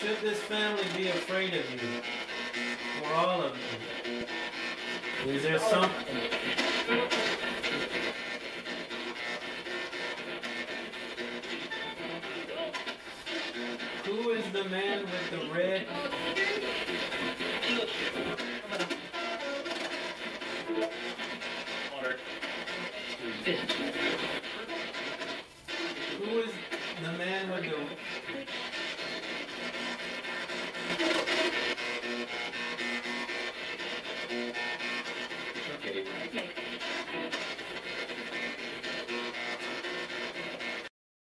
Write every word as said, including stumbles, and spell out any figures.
should this family be afraid of you? For all of you. Is there something? Who is the man with the red? Order.